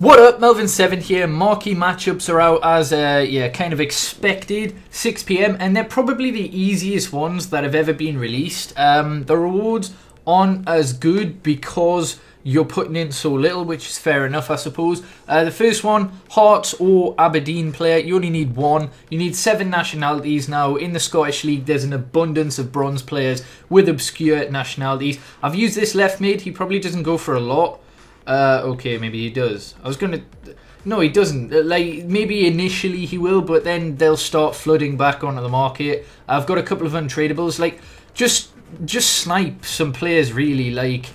What up, Melvin S7ven here. Marquee Matchups are out as kind of expected, 6 PM, and they're probably the easiest ones that have ever been released. The rewards aren't as good because you're putting in so little, which is fair enough, I suppose. The first one, Hearts or Aberdeen player, you only need one. You need 7 nationalities now. In the Scottish League, there's an abundance of bronze players with obscure nationalities. I've used this left mid. He probably doesn't go for a lot. Okay, maybe he does. I was gonna... No, he doesn't. Like, maybe initially he will, but then they'll start flooding back onto the market. I've got a couple of untradables. Like, just snipe some players, really. Like,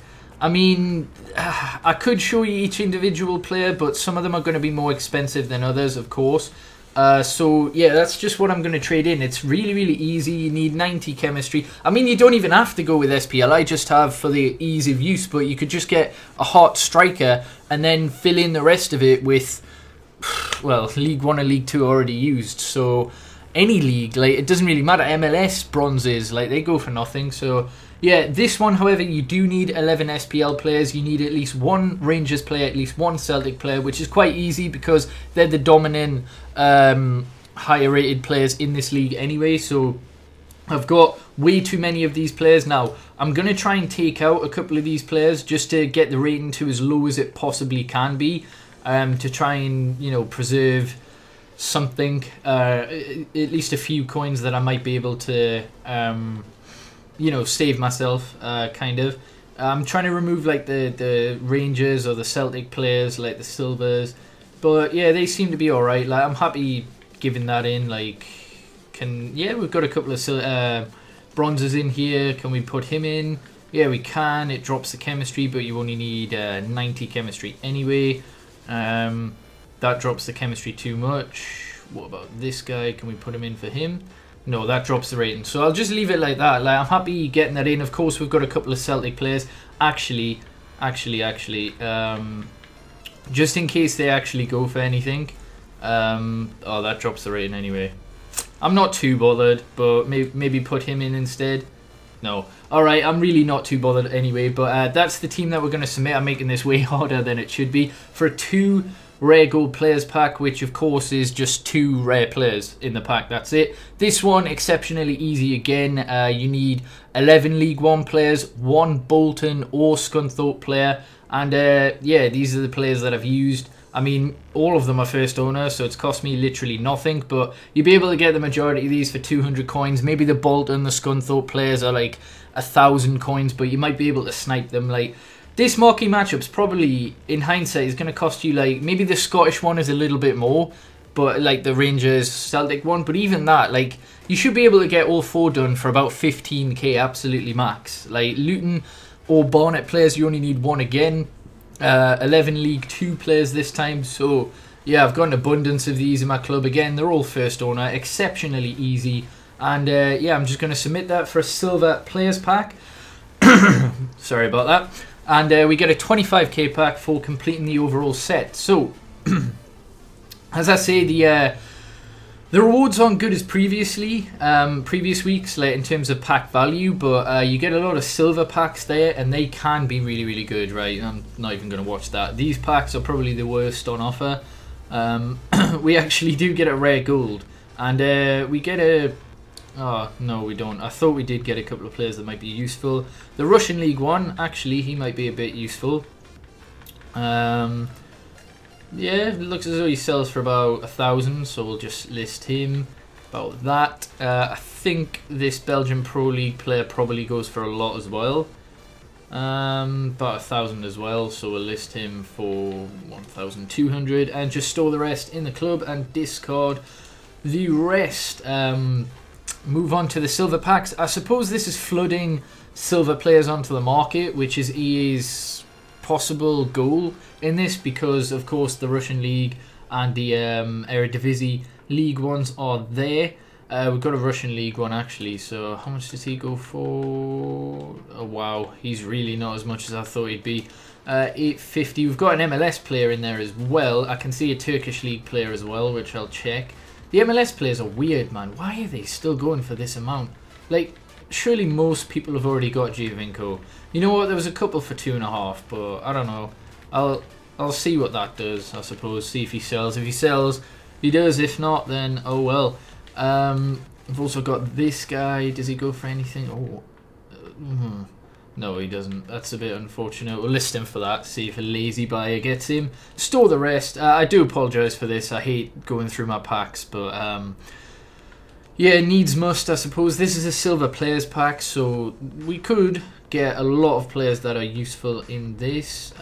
I mean, I could show you each individual player, but some of them are going to be more expensive than others, of course. So, yeah, that's just what I'm going to trade in. It's really, really easy. You need 90 chemistry. I mean, you don't even have to go with SPL. I just have for the ease of use, but you could just get a heart striker and then fill in the rest of it with, well, League 1 and League 2 already used. So, any league, like, it doesn't really matter. MLS bronzes, like, they go for nothing. So, yeah, this one, however, you do need 11 SPL players. You need at least 1 Rangers player, at least 1 Celtic player, which is quite easy because they're the dominant higher rated players in this league anyway. So I've got way too many of these players now. I'm going to try and take out a couple of these players just to get the rating to as low as it possibly can be, to try and, you know, preserve something, at least a few coins that I might be able to, you know, save myself, kind of. I'm trying to remove, like, the Rangers or the Celtic players, like the Silvers. But, yeah, they seem to be alright. Like, I'm happy giving that in. Like, yeah, we've got a couple of bronzes in here. Can we put him in? Yeah, we can. It drops the chemistry, but you only need 90 chemistry anyway. That drops the chemistry too much. What about this guy? Can we put him in for him? No, that drops the rating. So I'll just leave it like that. Like, I'm happy getting that in. Of course, we've got a couple of Celtic players. Actually, just in case they actually go for anything. Oh, that drops the rating anyway. I'm not too bothered, but maybe put him in instead. No. Alright, I'm really not too bothered anyway. But that's the team that we're going to submit. I'm making this way harder than it should be. For a 2... rare gold players pack, which of course is just 2 rare players in the pack, that's it. This one, exceptionally easy again. You need 11 League 1 players, 1 Bolton or Scunthorpe player, and yeah, these are the players that I've used. I mean, all of them are first owner, so it's cost me literally nothing, but you'll be able to get the majority of these for 200 coins. Maybe the Bolton, the Scunthorpe players are like 1,000 coins, but you might be able to snipe them. Like, this Marquee Matchups probably, in hindsight, is going to cost you, like, maybe the Scottish one is a little bit more, but, like, the Rangers Celtic one, but even that, like, you should be able to get all 4 done for about 15k, absolutely max. Like, Luton or Barnet players, you only need 1 again, 11 League 2 players this time, so, yeah, I've got an abundance of these in my club again. They're all first owner, exceptionally easy, and, yeah, I'm just going to submit that for a silver players pack. Sorry about that. And we get a 25k pack for completing the overall set. So, as I say, the rewards aren't good as previously, previous weeks, like in terms of pack value, but you get a lot of silver packs there, and they can be really, really good, right? I'm not even going to watch that. These packs are probably the worst on offer. We actually do get a rare gold, and we get a... Oh, no, we don't. I thought we did get a couple of players that might be useful. The Russian League 1, actually, he might be a bit useful. Yeah, it looks as though he sells for about 1,000, so we'll just list him about that. I think this Belgian Pro League player probably goes for a lot as well. About 1,000 as well, so we'll list him for 1,200. And just store the rest in the club and discard the rest. Move on to the silver packs. I suppose this is flooding silver players onto the market, which is EA's possible goal in this, because of course the Russian League and the Eredivisie League ones are there. We've got a Russian League one actually, so how much does he go for? Oh wow, he's really not as much as I thought he'd be. 850. We've got an MLS player in there as well. I can see a Turkish League player as well, which I'll check. The MLS players are weird, man. Why are they still going for this amount? Like, surely most people have already got Giovinco. You know what? There was a couple for 2.5, but I don't know. I'll I'll see what that does, I suppose. See if he sells. If he sells, he does. If not, then oh well. I've also got this guy. Does he go for anything? Oh, no, he doesn't. That's a bit unfortunate. We'll list him for that. See if a lazy buyer gets him. Store the rest. I do apologise for this. I hate going through my packs, but yeah, needs must, I suppose. This is a silver players pack, so we could get a lot of players that are useful in this.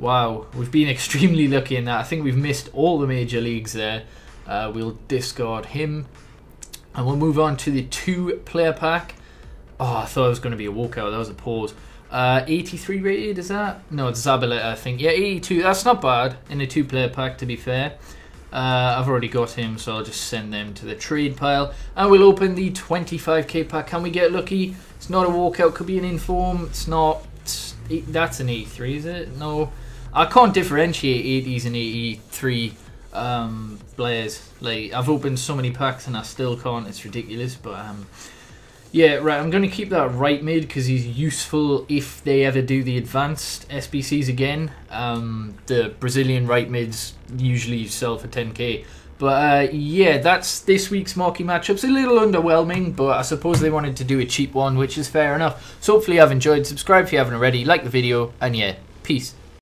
Wow, we've been extremely lucky in that. I think we've missed all the major leagues there. We'll discard him. And we'll move on to the 2-player pack. Oh, I thought it was going to be a walkout. That was a pause. 83 rated, is that? No, it's Zabaleta, I think. Yeah, 82. That's not bad in a 2-player pack, to be fair. I've already got him, so I'll just send them to the trade pile. And we'll open the 25k pack. Can we get lucky? It's not a walkout. Could be an inform. It's not. That's an 83, is it? No. I can't differentiate 80s and 83 players. Like, I've opened so many packs and I still can't. It's ridiculous. But yeah, right. I'm going to keep that right mid because he's useful if they ever do the advanced SBCs again. The Brazilian right mids usually sell for 10k. But yeah, that's this week's Marquee Matchups. A little underwhelming, but I suppose they wanted to do a cheap one, which is fair enough. So hopefully you have enjoyed. Subscribe if you haven't already. Like the video. And yeah, peace.